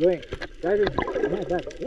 Going, that is not bad. Yeah.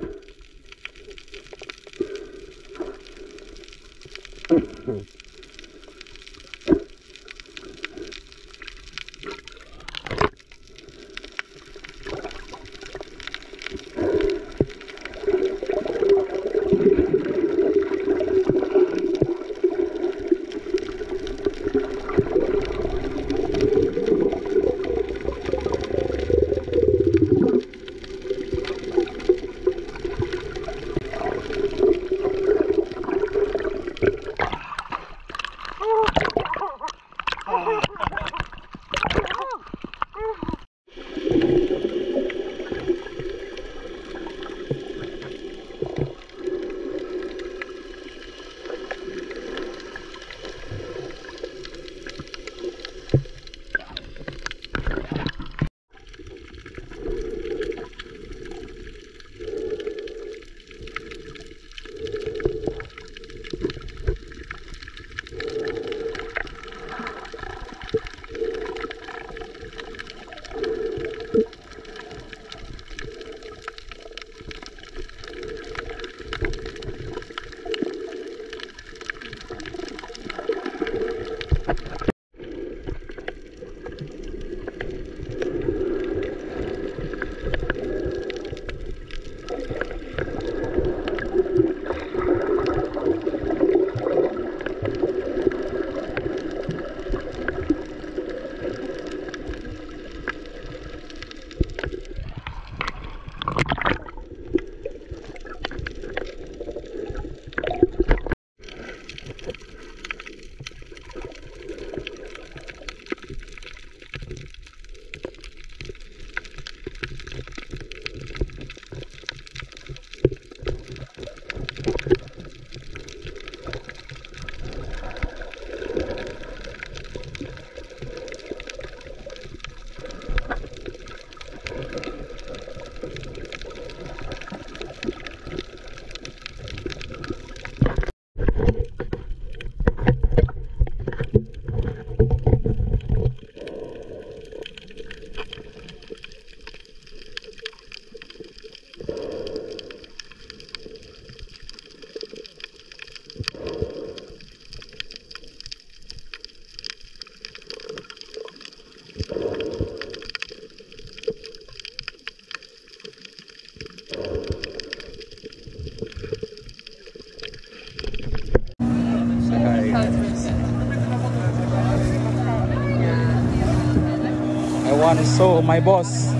So my boss,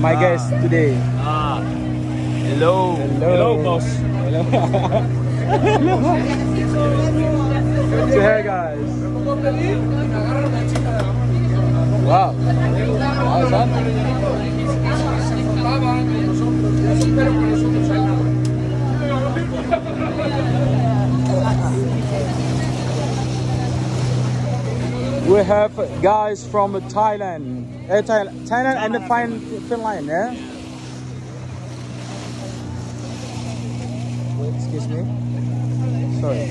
my guest today. Hello. Hello. Hello, boss. Hello. Hello. So hey guys. Wow. Wow, son. We have guys from Thailand. Thailand and the Finland, yeah? excuse me, sorry.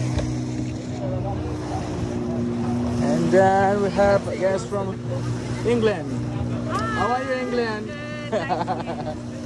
And then we have a guest from England. Hi. How are you, England? Good,